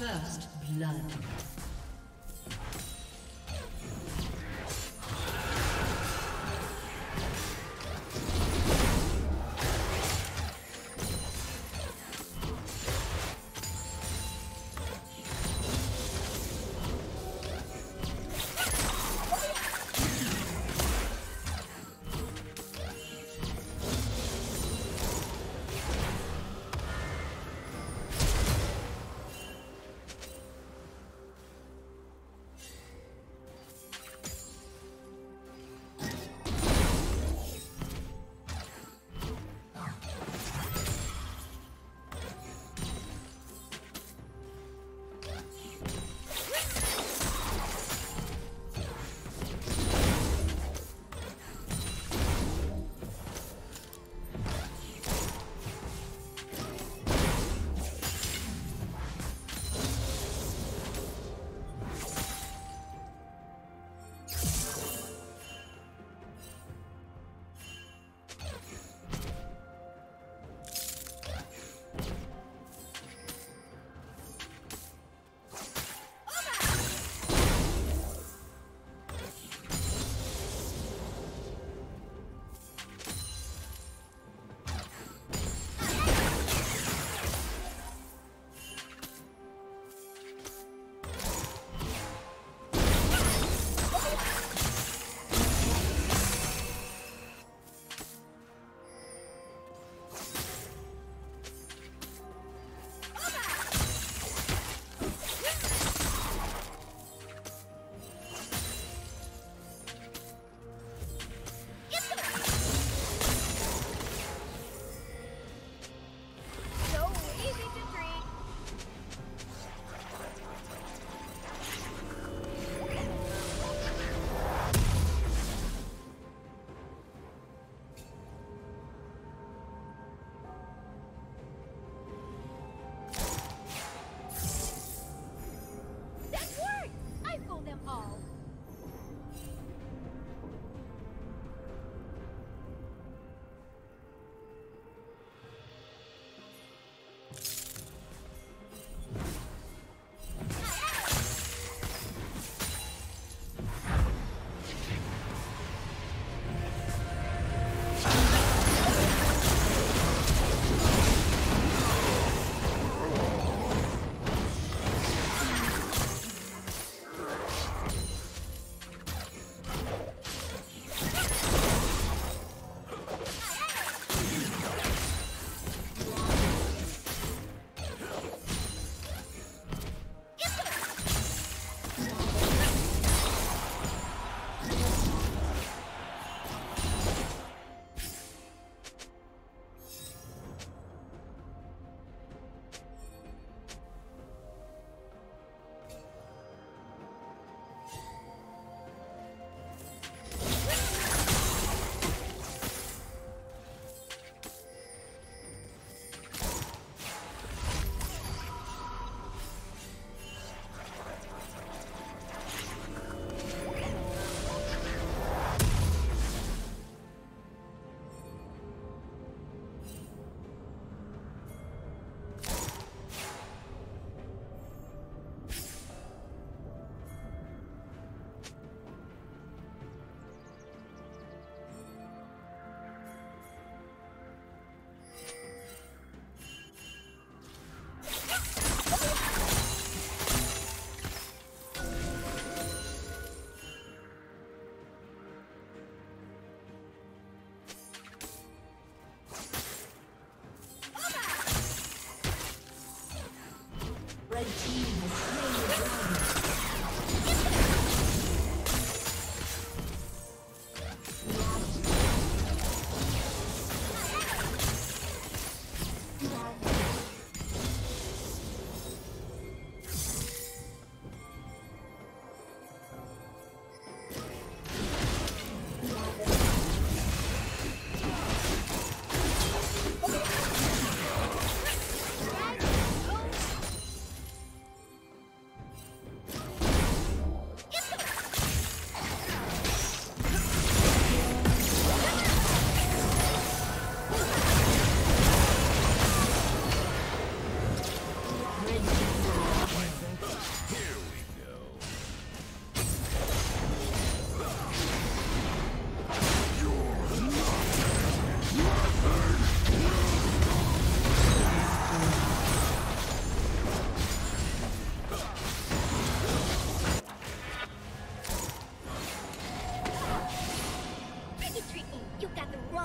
First blood.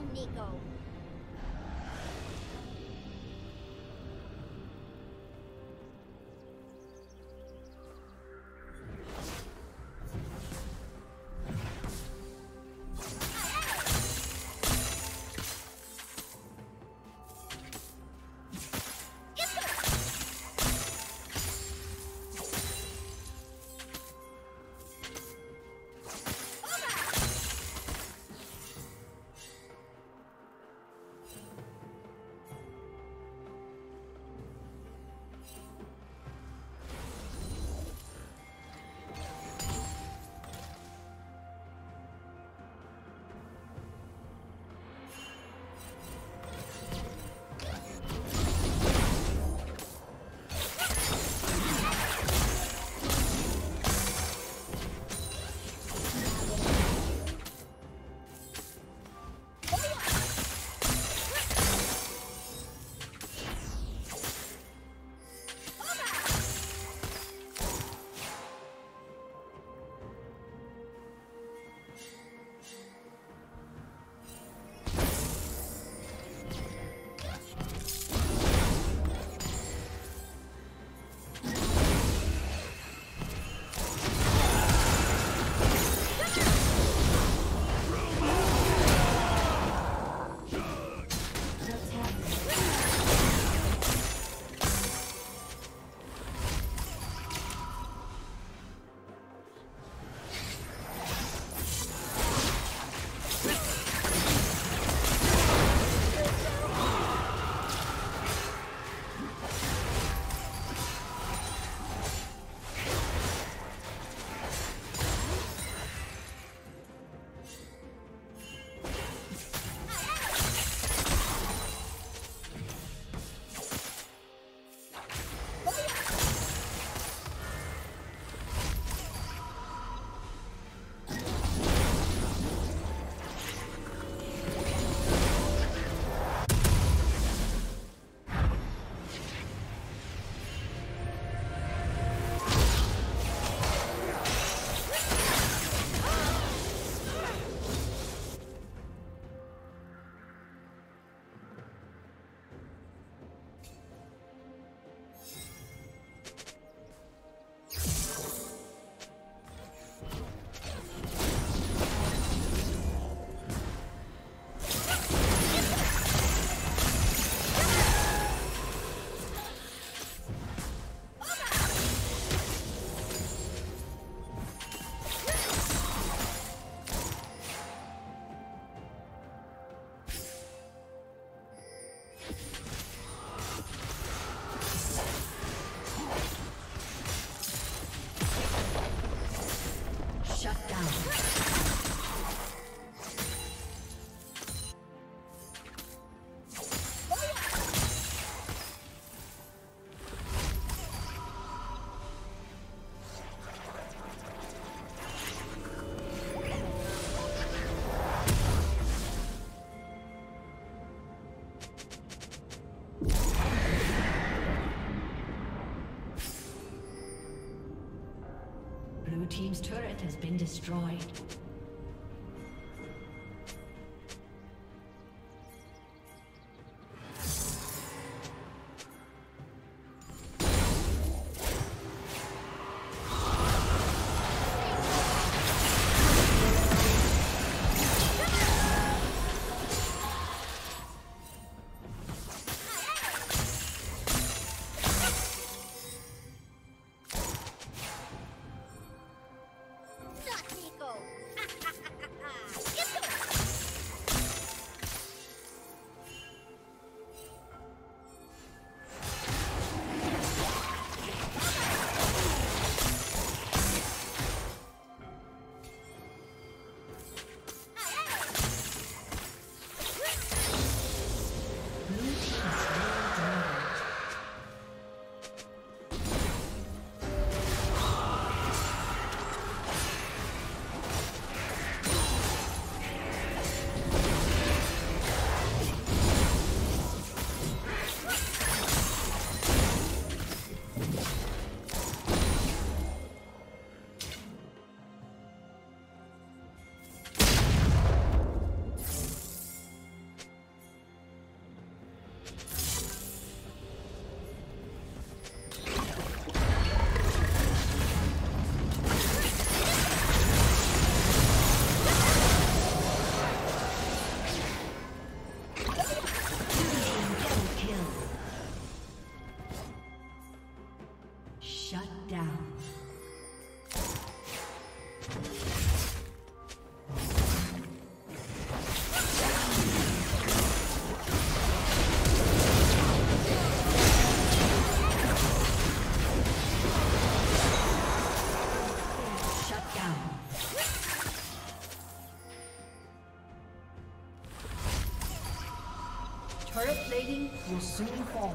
down, Nico. Team's turret has been destroyed. Go! Turret plating will soon fall.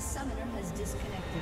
A summoner has disconnected.